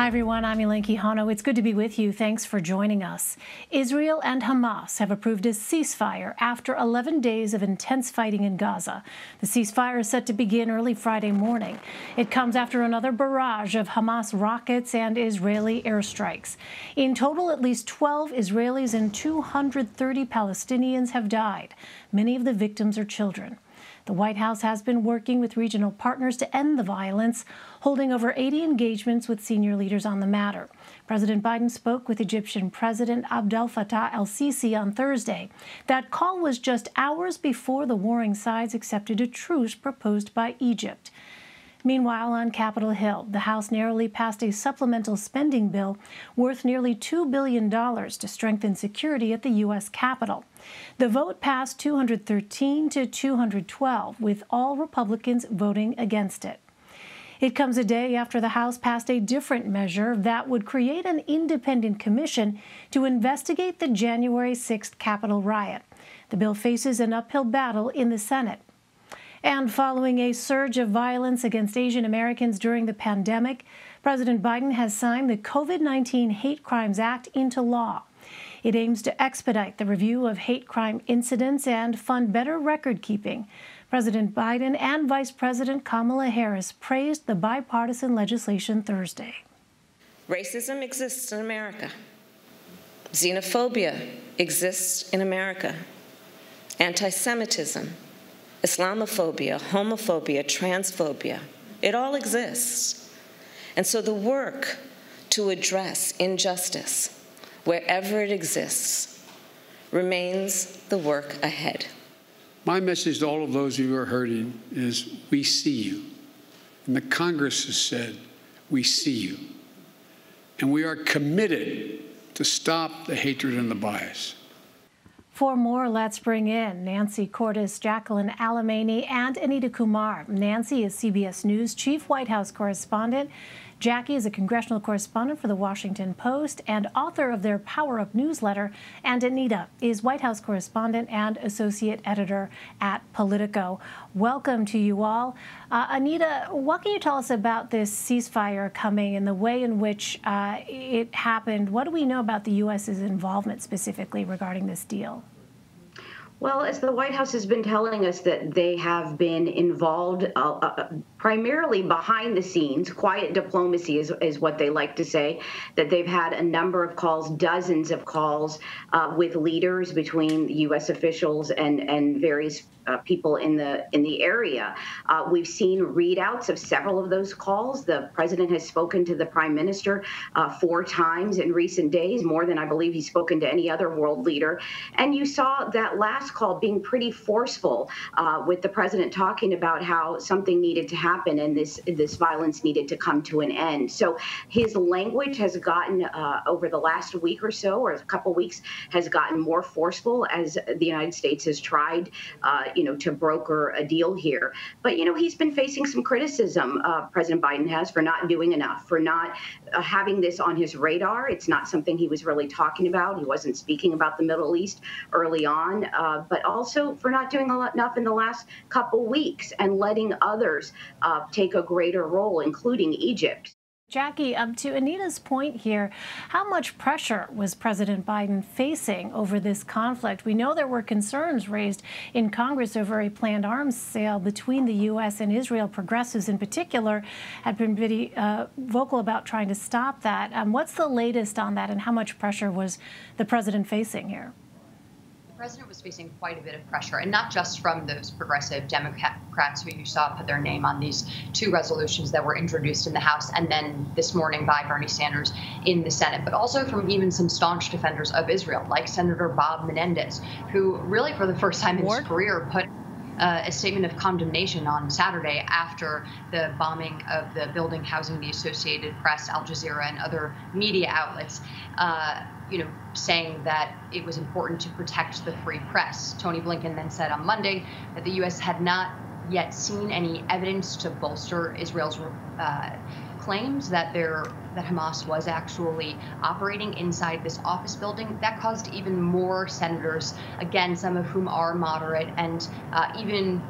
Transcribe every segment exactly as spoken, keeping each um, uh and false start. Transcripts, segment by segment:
Hi, everyone. I'm Elaine Quijano. It's good to be with you. Thanks for joining us. Israel and Hamas have approved a ceasefire after eleven days of intense fighting in Gaza. The ceasefire is set to begin early Friday morning. It comes after another barrage of Hamas rockets and Israeli airstrikes. In total, at least twelve Israelis and two hundred thirty Palestinians have died. Many of the victims are children. The White House has been working with regional partners to end the violence, holding over eighty engagements with senior leaders on the matter. President Biden spoke with Egyptian President Abdel Fattah el-Sisi on Thursday. That call was just hours before the warring sides accepted a truce proposed by Egypt. Meanwhile, on Capitol Hill, the House narrowly passed a supplemental spending bill worth nearly two billion dollars to strengthen security at the U S Capitol. The vote passed two hundred thirteen to two hundred twelve, with all Republicans voting against it. It comes a day after the House passed a different measure that would create an independent commission to investigate the January sixth Capitol riot. The bill faces an uphill battle in the Senate. And following a surge of violence against Asian Americans during the pandemic, President Biden has signed the COVID nineteen Hate Crimes Act into law. It aims to expedite the review of hate crime incidents and fund better record-keeping. President Biden and Vice President Kamala Harris praised the bipartisan legislation Thursday. Racism exists in America. Xenophobia exists in America. Anti-Semitism, Islamophobia, homophobia, transphobia, it all exists. And so the work to address injustice, wherever it exists, remains the work ahead. My message to all of those of you who are hurting is, we see you. And the Congress has said, we see you. And we are committed to stop the hatred and the bias. For more, let's bring in Nancy Cordes, Jacqueline Alemany, and Anita Kumar. Nancy is C B S News Chief White House Correspondent. Jackie is a congressional correspondent for The Washington Post and author of their Power Up newsletter. And Anita is White House Correspondent and Associate Editor at Politico. Welcome to you all. Uh, Anita, what can you tell us about this ceasefire coming and the way in which uh, it happened? What do we know about the U S's involvement specifically regarding this deal? Well, as the White House has been telling us, that they have been involved uh, uh, primarily behind the scenes. Quiet diplomacy is, is what they like to say, that they've had a number of calls, dozens of calls uh, with leaders between U S officials and, and various uh, people in the in the area. Uh, we've seen readouts of several of those calls. The president has spoken to the prime minister uh, four times in recent days, more than I believe he's spoken to any other world leader. And you saw that last call being pretty forceful, uh, with the president talking about how something needed to happen and this this violence needed to come to an end. So his language has gotten, uh, over the last week or so, or a couple weeks, has gotten more forceful as the United States has tried, uh, you know, to broker a deal here. But, you know, he's been facing some criticism, uh, President Biden has, for not doing enough, for not uh, having this on his radar. It's not something he was really talking about. He wasn't speaking about the Middle East early on. Uh, but also for not doing enough in the last couple weeks and letting others uh, take a greater role, including Egypt. Jackie, um, to Anita's point here, how much pressure was President Biden facing over this conflict? We know there were concerns raised in Congress over a planned arms sale between the U S and Israel. Progressives in particular have been pretty uh, vocal about trying to stop that. Um, what's the latest on that, and how much pressure was the president facing here? The president was facing quite a bit of pressure, and not just from those progressive Democrats who you saw put their name on these two resolutions that were introduced in the House and then this morning by Bernie Sanders in the Senate, but also from even some staunch defenders of Israel, like Senator Bob Menendez, who really for the first time in his career put Uh, a statement of condemnation on Saturday after the bombing of the building housing the Associated Press, Al Jazeera, and other media outlets, uh, you know, saying that it was important to protect the free press. Tony Blinken then said on Monday that the U S had not yet seen any evidence to bolster Israel's uh, claims that their that Hamas was actually operating inside this office building. That caused even more senators, again, some of whom are moderate and uh, even,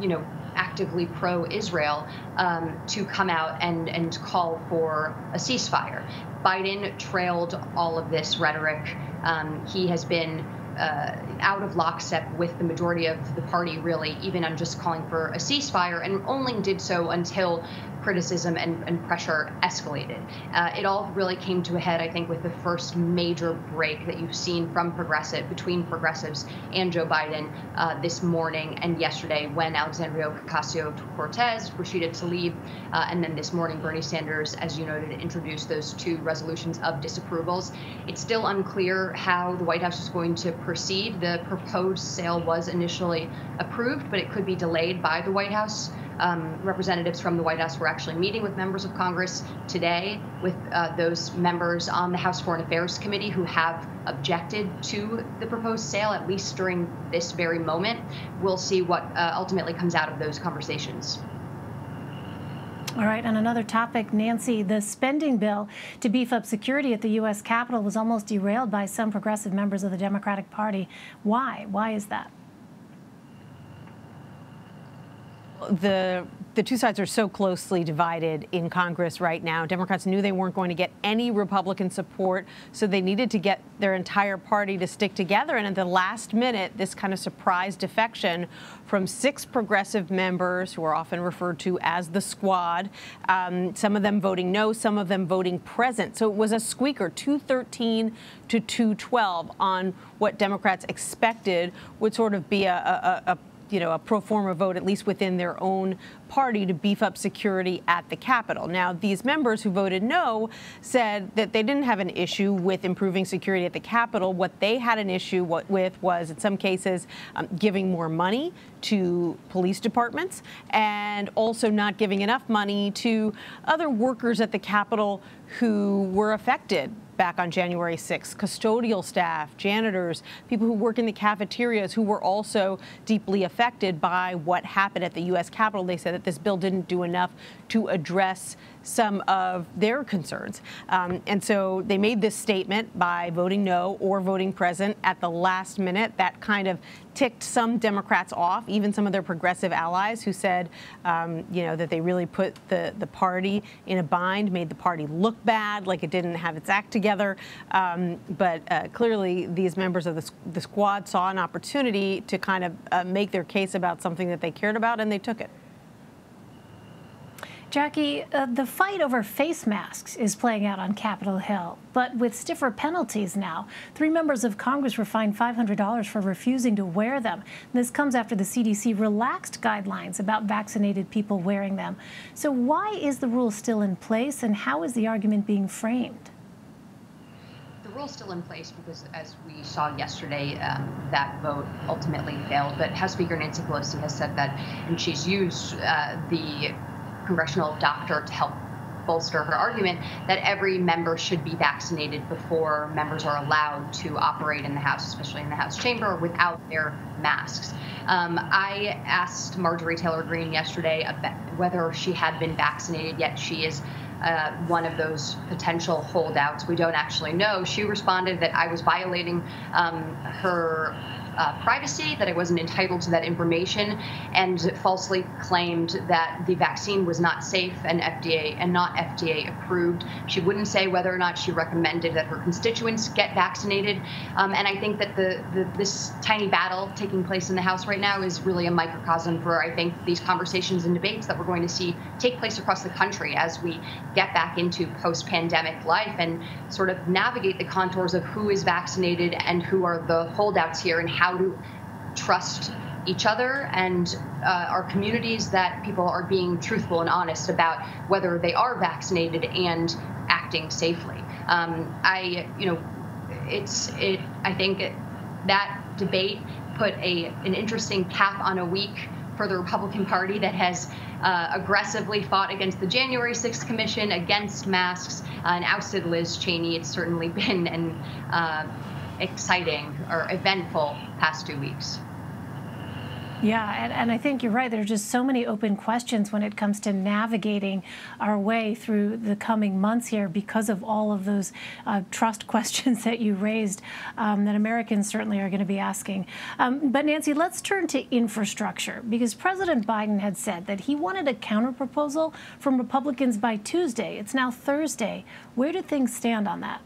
you know, actively pro-Israel um, to come out and, and call for a ceasefire. Biden trailed all of this rhetoric. Um, he has been Uh, out of lockstep with the majority of the party, really, even on just calling for a ceasefire, and only did so until criticism and, and pressure escalated. Uh, it all really came to a head, I think, with the first major break that you've seen from progressive, between progressives and Joe Biden uh, this morning and yesterday, when Alexandria Ocasio-Cortez, Rashida Tlaib, uh, and then this morning Bernie Sanders, as you noted, introduced those two resolutions of disapprovals. It's still unclear how the White House is going to proceed. The proposed sale was initially approved, but it could be delayed by the White House. Um, representatives from the White House were actually meeting with members of Congress today, with uh, those members on the House Foreign Affairs Committee who have objected to the proposed sale, at least during this very moment. We'll see what uh, ultimately comes out of those conversations. All right, on another topic, Nancy, the spending bill to beef up security at the U S Capitol was almost derailed by some progressive members of the Democratic Party. Why? Why is that? The the two sides are so closely divided in Congress right now. Democrats knew they weren't going to get any Republican support, so they needed to get their entire party to stick together. And at the last minute, this kind of surprise defection from six progressive members, who are often referred to as the squad, um, some of them voting no, some of them voting present. So it was a squeaker, two thirteen to two twelve, on what Democrats expected would sort of be a, a, a you know, a pro forma vote, at least within their own party, to beef up security at the Capitol. Now, these members who voted no said that they didn't have an issue with improving security at the Capitol. What they had an issue with was, in some cases, um, giving more money to police departments, and also not giving enough money to other workers at the Capitol who were affected back on January sixth, custodial staff, janitors, people who work in the cafeterias who were also deeply affected by what happened at the U S Capitol. They said that this bill didn't do enough to address some of their concerns. Um, and so they made this statement by voting no or voting present at the last minute. That kind of ticked some Democrats off, even some of their progressive allies who said, um, you know, that they really put the, the party in a bind, made the party look bad, like it didn't have its act together. Um, but uh, clearly, these members of the, the squad saw an opportunity to kind of uh, make their case about something that they cared about, and they took it. Jackie, uh, the fight over face masks is playing out on Capitol Hill, but with stiffer penalties now. Three members of Congress were fined five hundred dollars for refusing to wear them. This comes after the C D C relaxed guidelines about vaccinated people wearing them. So why is the rule still in place, and how is the argument being framed? Rule still in place because, as we saw yesterday, um, that vote ultimately failed. But House Speaker Nancy Pelosi has said that, and she's used uh, the congressional doctor to help bolster her argument, that every member should be vaccinated before members are allowed to operate in the House, especially in the House chamber, without their masks. Um, I asked Marjorie Taylor Greene yesterday about whether she had been vaccinated, yet she is Uh, one of those potential holdouts. We don't actually know. She responded that I was violating um, her uh, privacy, that I wasn't entitled to that information, and falsely claimed that the vaccine was not safe and F D A and not F D A approved. She wouldn't say whether or not she recommended that her constituents get vaccinated. Um, and I think that the, the this tiny battle taking place in the House right now is really a microcosm for, I think, these conversations and debates that we're going to see take place across the country as we get back into post-pandemic life and sort of navigate the contours of who is vaccinated and who are the holdouts here, and how to trust each other and uh, our communities that people are being truthful and honest about whether they are vaccinated and acting safely. Um, I, you know, it's it. I think it, that debate put a an interesting cap on a week for the Republican Party that has uh, aggressively fought against the January sixth Commission, against masks, uh, and ousted Liz Cheney. It's certainly been an uh, exciting or eventful past two weeks. Yeah, and, and I think you're right. There are just so many open questions when it comes to navigating our way through the coming months here because of all of those uh, trust questions that you raised um, that Americans certainly are going to be asking. Um, but, Nancy, let's turn to infrastructure, because President Biden had said that he wanted a counterproposal from Republicans by Tuesday. It's now Thursday. Where do things stand on that?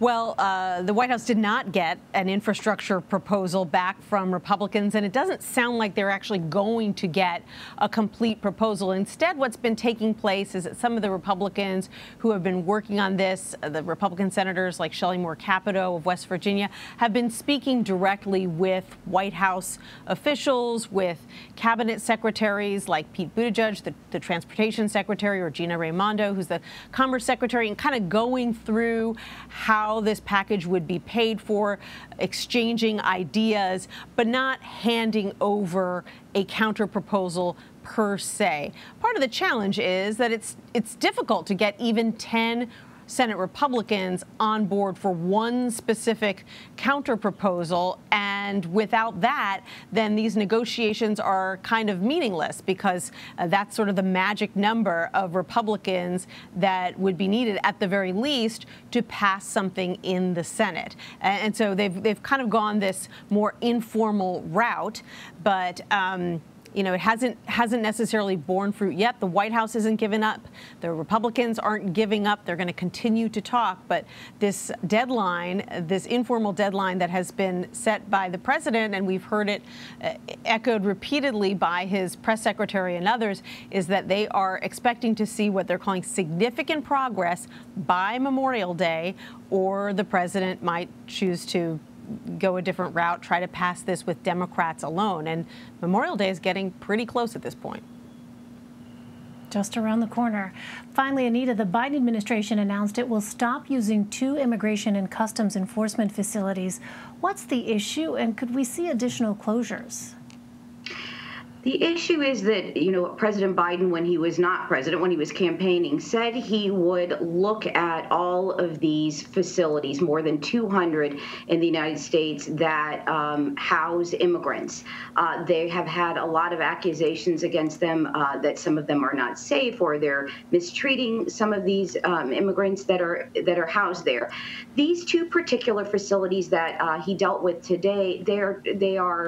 Well, uh, the White House did not get an infrastructure proposal back from Republicans, and it doesn't sound like they're actually going to get a complete proposal. Instead, what's been taking place is that some of the Republicans who have been working on this, the Republican senators like Shelley Moore Capito of West Virginia, have been speaking directly with White House officials, with cabinet secretaries like Pete Buttigieg, the, the transportation secretary, or Gina Raimondo, who's the commerce secretary, and kind of going through how how this package would be paid for, exchanging ideas, but not handing over a counterproposal per se. Part of the challenge is that it's it's difficult to get even ten Senate Republicans on board for one specific counterproposal, and without that, then these negotiations are kind of meaningless, because uh, that's sort of the magic number of Republicans that would be needed, at the very least, to pass something in the Senate. And, and so they've they've kind of gone this more informal route, but. Um, You know, it hasn't hasn't necessarily borne fruit yet. The White House isn't giving up. The Republicans aren't giving up. They're going to continue to talk. But this deadline, this informal deadline that has been set by the president, and we've heard it uh, echoed repeatedly by his press secretary and others, is that they are expecting to see what they're calling significant progress by Memorial Day, or the president might choose to go a different route, try to pass this with Democrats alone. And Memorial Day is getting pretty close at this point. Just around the corner. Finally, Anita, the Biden administration announced it will stop using two immigration and customs enforcement facilities. What's the issue, and could we see additional closures? The issue is that, you know, President Biden, when he was not president, when he was campaigning, said he would look at all of these facilities, more than two hundred in the United States, that um, house immigrants. Uh, they have had a lot of accusations against them uh, that some of them are not safe, or they're mistreating some of these um, immigrants that are that are housed there. These two particular facilities that uh, he dealt with today, they are they are.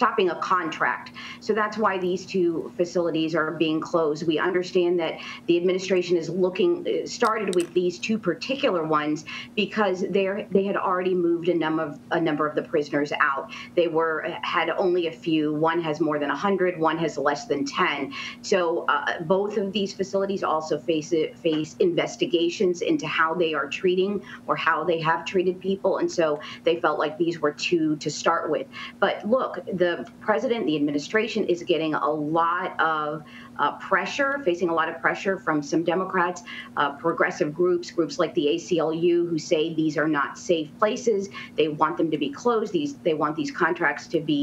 stopping a contract. So that's why these two facilities are being closed. We understand that the administration is looking, started with these two particular ones because they they had already moved a number of a number of the prisoners out. They were had only a few. One has more than one hundred. One has less than ten. So uh, both of these facilities also face face investigations into how they are treating or how they have treated people. And so they felt like these were two to start with. But look, the president, the administration is getting a lot of uh, pressure, facing a lot of pressure from some Democrats, uh, progressive groups, groups like the A C L U, who say these are not safe places. They want them to be closed. These, they want these contracts to be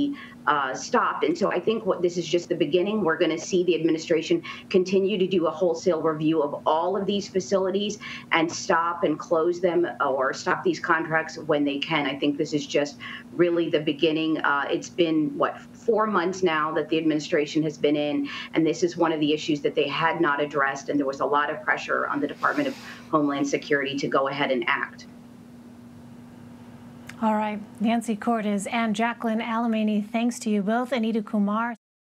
uh, stopped. And so I think what this is just the beginning. We're going to see the administration continue to do a wholesale review of all of these facilities and stop and close them or stop these contracts when they can. I think this is just really the beginning. Uh, it's been In, what, four months now that the administration has been in, and this is one of the issues that they had not addressed, and there was a lot of pressure on the Department of Homeland Security to go ahead and act. All right. Nancy Cordes and Jacqueline Alemany, thanks to you both. Anita Kumar.